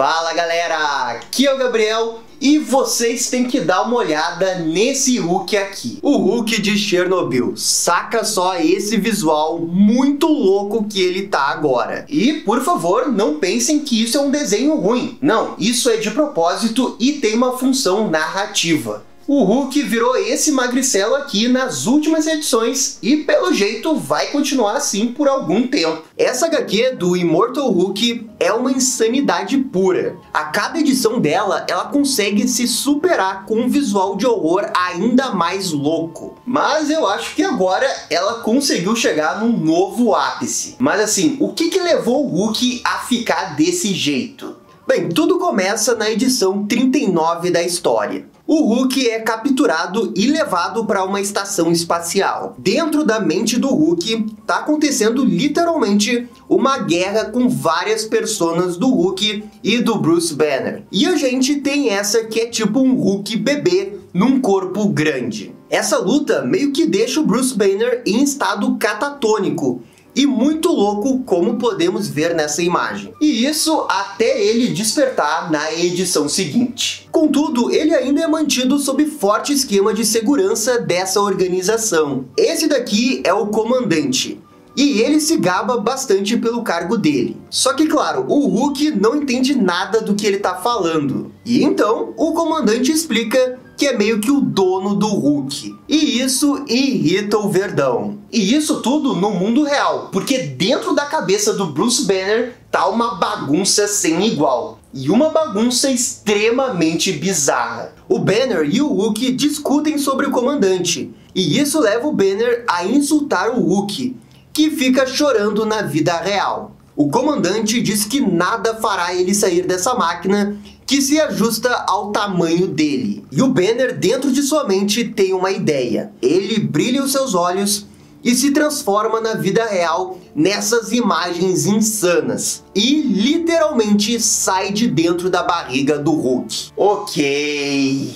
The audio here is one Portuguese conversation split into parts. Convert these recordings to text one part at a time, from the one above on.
Fala galera, aqui é o Gabriel e vocês têm que dar uma olhada nesse Hulk aqui. O Hulk de Chernobyl, saca só esse visual muito louco que ele tá agora. E por favor, não pensem que isso é um desenho ruim. Não, isso é de propósito e tem uma função narrativa. O Hulk virou esse magricelo aqui nas últimas edições e, pelo jeito, vai continuar assim por algum tempo. Essa HQ do Immortal Hulk é uma insanidade pura. A cada edição dela, ela consegue se superar com um visual de horror ainda mais louco. Mas eu acho que agora ela conseguiu chegar num novo ápice. Mas assim, o que levou o Hulk a ficar desse jeito? Bem, tudo começa na edição 39 da história. O Hulk é capturado e levado para uma estação espacial. Dentro da mente do Hulk tá acontecendo literalmente uma guerra com várias personas do Hulk e do Bruce Banner. E a gente tem essa que é tipo um Hulk bebê num corpo grande. Essa luta meio que deixa o Bruce Banner em estado catatônico. E muito louco, como podemos ver nessa imagem. E isso até ele despertar na edição seguinte. Contudo, ele ainda é mantido sob forte esquema de segurança dessa organização. Esse daqui é o comandante. E ele se gaba bastante pelo cargo dele. Só que, claro, o Hulk não entende nada do que ele tá falando. E então, o comandante explica que é meio que o dono do Hulk. E isso irrita o Verdão. E isso tudo no mundo real, porque dentro da cabeça do Bruce Banner tá uma bagunça sem igual. E uma bagunça extremamente bizarra. O Banner e o Hulk discutem sobre o comandante. E isso leva o Banner a insultar o Hulk, que fica chorando na vida real. O comandante diz que nada fará ele sair dessa máquina que se ajusta ao tamanho dele. E o Banner, dentro de sua mente, tem uma ideia. Ele brilha os seus olhos e se transforma na vida real nessas imagens insanas. E literalmente sai de dentro da barriga do Hulk. Ok.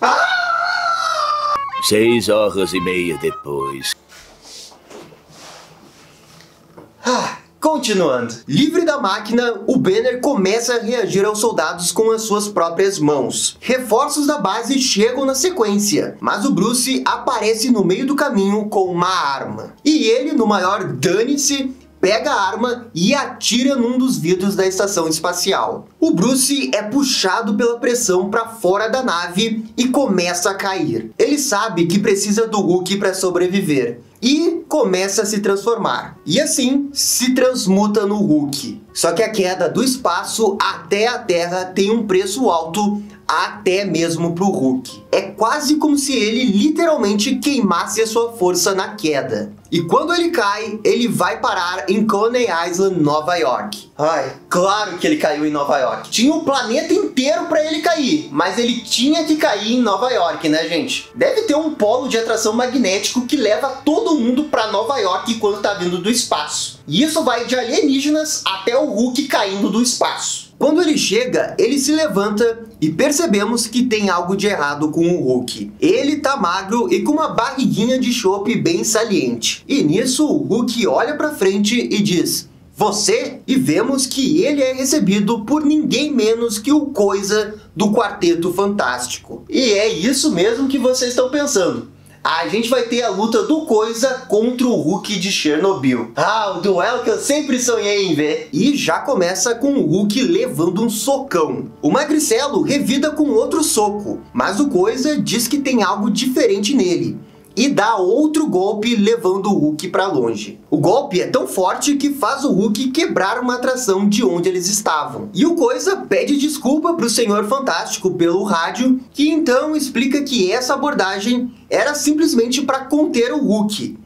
Ah! 6h30 depois. Ah, continuando. Livre da máquina, o Banner começa a reagir aos soldados com as suas próprias mãos. Reforços da base chegam na sequência, mas o Bruce aparece no meio do caminho com uma arma. E ele, no maior dane-se, pega a arma e atira num dos vidros da estação espacial. O Bruce é puxado pela pressão para fora da nave e começa a cair. Ele sabe que precisa do Hulk para sobreviver. E começa a se transformar. E assim, se transmuta no Hulk. Só que a queda do espaço até a Terra tem um preço alto, até mesmo pro Hulk. É quase como se ele literalmente queimasse a sua força na queda. E quando ele cai, ele vai parar em Coney Island, Nova York. Ai, claro que ele caiu em Nova York. Tinha um planeta inteiro pra ele cair, mas ele tinha que cair em Nova York, né, gente? Deve ter um polo de atração magnético que leva todo mundo pra Nova York quando tá vindo do espaço. E isso vai de alienígenas até o Hulk caindo do espaço. Quando ele chega, ele se levanta e percebemos que tem algo de errado com o Hulk. Ele tá magro e com uma barriguinha de chope bem saliente. E nisso o Hulk olha pra frente e diz: "Você?" E vemos que ele é recebido por ninguém menos que o Coisa do Quarteto Fantástico. E é isso mesmo que vocês estão pensando. A gente vai ter a luta do Coisa contra o Hulk de Chernobyl. Ah, o duelo que eu sempre sonhei em ver. E já começa com o Hulk levando um socão. O magricelo revida com outro soco, mas o Coisa diz que tem algo diferente nele e dá outro golpe, levando o Hulk para longe. O golpe é tão forte que faz o Hulk quebrar uma atração de onde eles estavam. E o Coisa pede desculpa pro Senhor Fantástico pelo rádio, que então explica que essa abordagem era simplesmente para conter o Hulk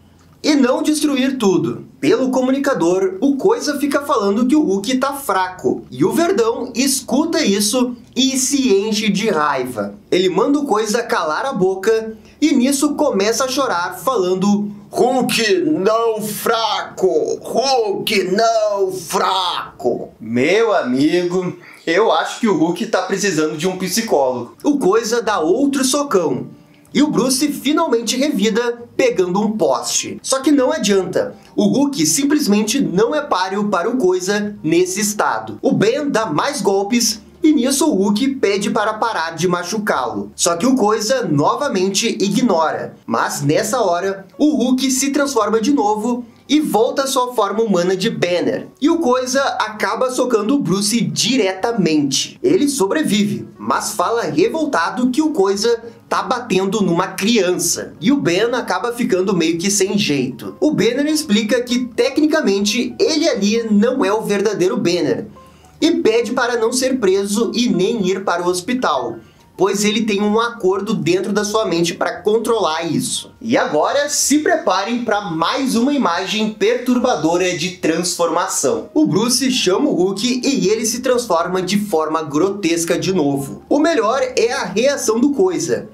e não destruir tudo. Pelo comunicador, o Coisa fica falando que o Hulk tá fraco, e o Verdão escuta isso e se enche de raiva. Ele manda o Coisa calar a boca e nisso começa a chorar falando: "Hulk não fraco, Hulk não fraco." Meu amigo, eu acho que o Hulk tá precisando de um psicólogo. O Coisa dá outro socão E o Bruce finalmente revida pegando um poste. Só que não adianta. O Hulk simplesmente não é páreo para o Coisa nesse estado. O Ben dá mais golpes e nisso o Hulk pede para parar de machucá-lo. Só que o Coisa novamente ignora. Mas nessa hora, o Hulk se transforma de novo e volta à sua forma humana de Banner. E o Coisa acaba socando o Bruce diretamente. Ele sobrevive, mas fala revoltado que o Coisa tá batendo numa criança. E o Ben acaba ficando meio que sem jeito. O Banner explica que tecnicamente ele ali não é o verdadeiro Banner e pede para não ser preso e nem ir para o hospital, pois ele tem um acordo dentro da sua mente para controlar isso. E agora, se preparem para mais uma imagem perturbadora de transformação. O Bruce chama o Hulk e ele se transforma de forma grotesca de novo. O melhor é a reação do Coisa.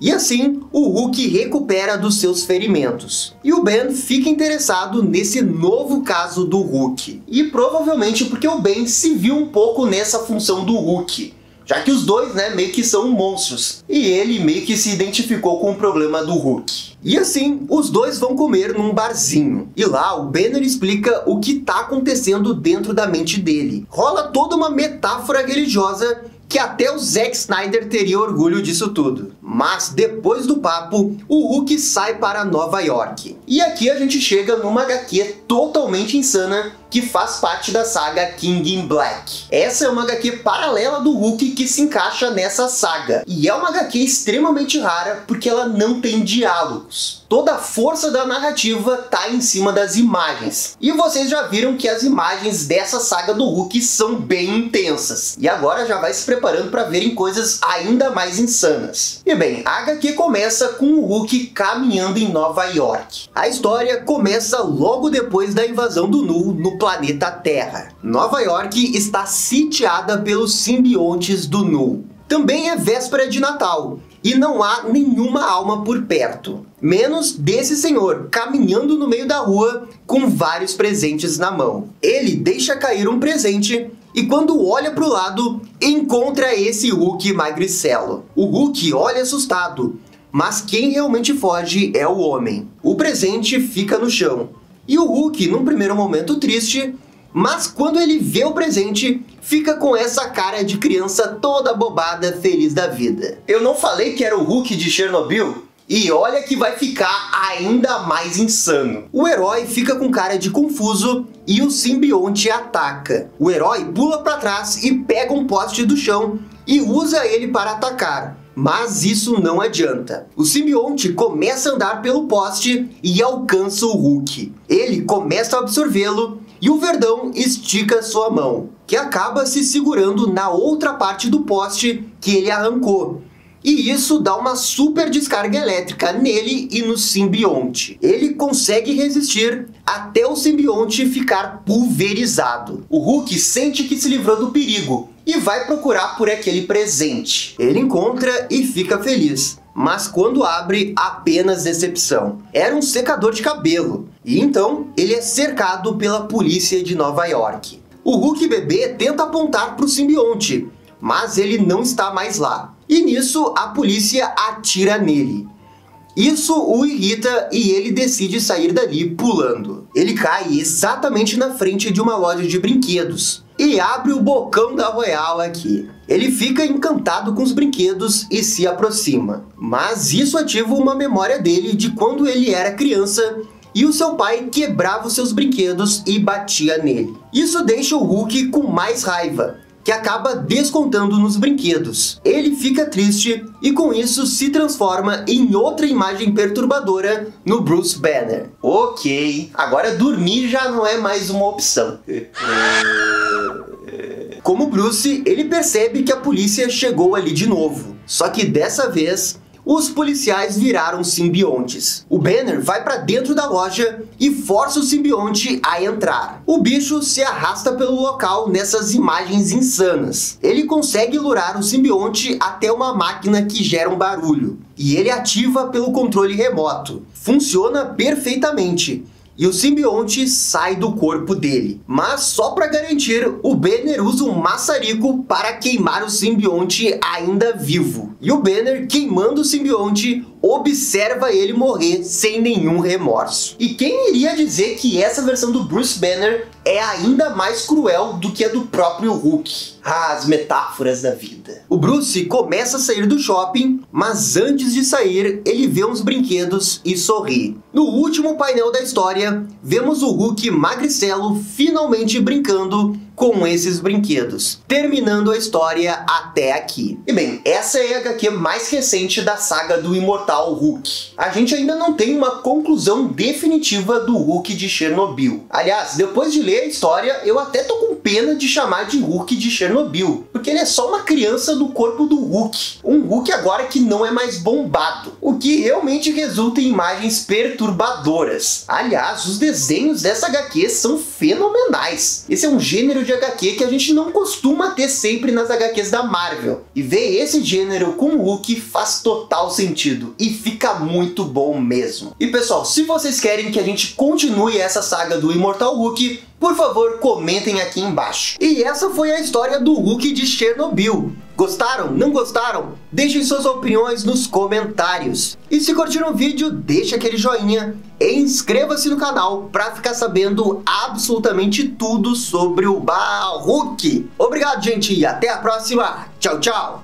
E assim, o Hulk recupera dos seus ferimentos. E o Ben fica interessado nesse novo caso do Hulk. E provavelmente porque o Ben se viu um pouco nessa função do Hulk, já que os dois, né, meio que são monstros. E ele meio que se identificou com o problema do Hulk. E assim, os dois vão comer num barzinho. E lá, o Banner explica o que tá acontecendo dentro da mente dele. Rola toda uma metáfora religiosa que até o Zack Snyder teria orgulho disso tudo. Mas depois do papo, o Hulk sai para Nova York. E aqui a gente chega numa HQ totalmente insana que faz parte da saga King in Black. Essa é uma HQ paralela do Hulk que se encaixa nessa saga. E é uma HQ extremamente rara porque ela não tem diálogos. Toda a força da narrativa tá em cima das imagens. E vocês já viram que as imagens dessa saga do Hulk são bem intensas. E agora já vai se preparando para verem coisas ainda mais insanas. E bem, a HQ começa com o Hulk caminhando em Nova York. A história começa logo depois da invasão do Null no planeta Terra. Nova York está sitiada pelos simbiontes do Null. Também é véspera de Natal e não há nenhuma alma por perto, menos desse senhor caminhando no meio da rua com vários presentes na mão. Ele deixa cair um presente e quando olha para o lado, encontra esse Hulk magricelo. O Hulk olha assustado, mas quem realmente foge é o homem. O presente fica no chão. E o Hulk, num primeiro momento triste, mas quando ele vê o presente, fica com essa cara de criança toda bobada, feliz da vida. Eu não falei que era o Hulk de Chernobyl? E olha que vai ficar ainda mais insano. O herói fica com cara de confuso e o simbionte ataca. O herói pula para trás e pega um poste do chão e usa ele para atacar. Mas isso não adianta. O simbionte começa a andar pelo poste e alcança o Hulk. Ele começa a absorvê-lo e o verdão estica sua mão, que acaba se segurando na outra parte do poste que ele arrancou. E isso dá uma super descarga elétrica nele e no simbionte. Ele consegue resistir até o simbionte ficar pulverizado. O Hulk sente que se livrou do perigo e vai procurar por aquele presente. Ele encontra e fica feliz, mas quando abre, apenas decepção. Era um secador de cabelo. E então, ele é cercado pela polícia de Nova York. O Hulk bebê tenta apontar para o simbionte, mas ele não está mais lá. E nisso, a polícia atira nele. Isso o irrita e ele decide sair dali pulando. Ele cai exatamente na frente de uma loja de brinquedos e abre o bocão da Royal aqui. Ele fica encantado com os brinquedos e se aproxima. Mas isso ativa uma memória dele de quando ele era criança e o seu pai quebrava os seus brinquedos e batia nele. Isso deixa o Hulk com mais raiva, que acaba descontando nos brinquedos. Ele fica triste e com isso se transforma em outra imagem perturbadora no Bruce Banner. Ok, agora dormir já não é mais uma opção. Como Bruce, ele percebe que a polícia chegou ali de novo. Só que dessa vez, os policiais viraram simbiontes. O Banner vai para dentro da loja e força o simbionte a entrar. O bicho se arrasta pelo local nessas imagens insanas. Ele consegue lurar o simbionte até uma máquina que gera um barulho. E ele ativa pelo controle remoto. Funciona perfeitamente. E o simbionte sai do corpo dele. Mas só para garantir, o Banner usa um maçarico para queimar o simbionte ainda vivo. E o Banner, queimando o simbionte, observa ele morrer sem nenhum remorso. E quem iria dizer que essa versão do Bruce Banner é ainda mais cruel do que a do próprio Hulk? Ah, as metáforas da vida. O Bruce começa a sair do shopping, mas antes de sair, ele vê uns brinquedos e sorri. No último painel da história, vemos o Hulk magricelo finalmente brincando com esses brinquedos, terminando a história até aqui. E bem, essa é a HQ mais recente da saga do Immortal Hulk. A gente ainda não tem uma conclusão definitiva do Hulk de Chernobyl. Aliás, depois de ler a história, eu até tô com pena de chamar de Hulk de Chernobyl, porque ele é só uma criança do corpo do Hulk. Um Hulk agora que não é mais bombado, o que realmente resulta em imagens perturbadoras. Aliás, os desenhos dessa HQ são fenomenais. Esse é um gênero de HQ que a gente não costuma ter sempre nas HQs da Marvel, e ver esse gênero com o Hulk faz total sentido, e fica muito bom mesmo. E pessoal, se vocês querem que a gente continue essa saga do Immortal Hulk, por favor, comentem aqui embaixo. E essa foi a história do Hulk de Chernobyl. Gostaram? Não gostaram? Deixem suas opiniões nos comentários. E se curtiram o vídeo, deixa aquele joinha e inscreva-se no canal para ficar sabendo absolutamente tudo sobre o Hulk. Obrigado, gente, e até a próxima. Tchau, tchau!